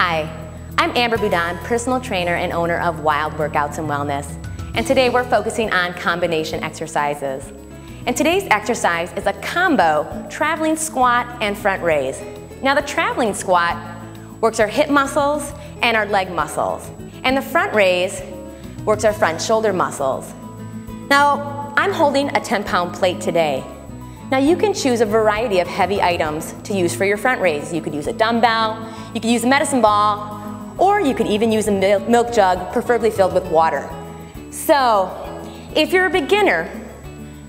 Hi, I'm Amber Budahn, personal trainer and owner of Wild Workouts and Wellness, and today we're focusing on combination exercises. And today's exercise is a combo traveling squat and front raise. Now the traveling squat works our hip muscles and our leg muscles, and the front raise works our front shoulder muscles. Now I'm holding a 10-pound plate today. Now you can choose a variety of heavy items to use for your front raise. You could use a dumbbell, you could use a medicine ball, or you could even use a milk jug, preferably filled with water. So if you're a beginner,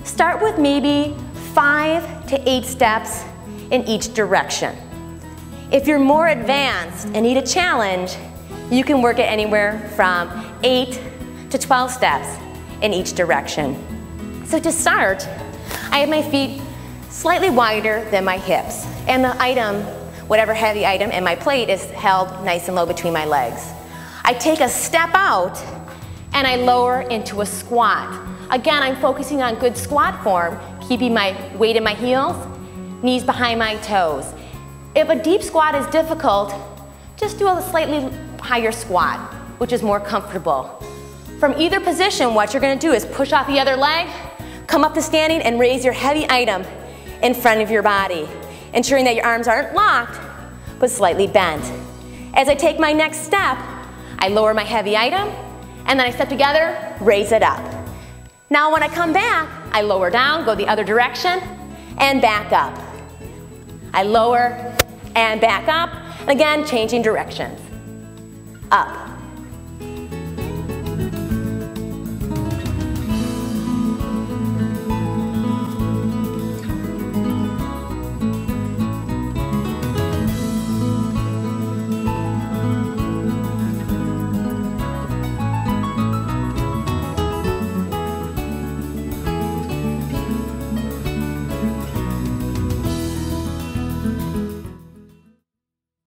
start with maybe 5 to 8 steps in each direction. If you're more advanced and need a challenge, you can work it anywhere from 8 to 12 steps in each direction. So to start, I have my feet slightly wider than my hips, and the item, whatever heavy item in my plate, is held nice and low between my legs. I take a step out and I lower into a squat. Again, I'm focusing on good squat form, keeping my weight in my heels, knees behind my toes. If a deep squat is difficult, just do a slightly higher squat, which is more comfortable. From either position, what you're going to do is push off the other leg, come up to standing, and raise your heavy item in front of your body, ensuring that your arms aren't locked but slightly bent. As I take my next step, I lower my heavy item, and then I step together, raise it up. Now when I come back, I lower down, go the other direction, and back up. I lower and back up, and again changing directions. Up,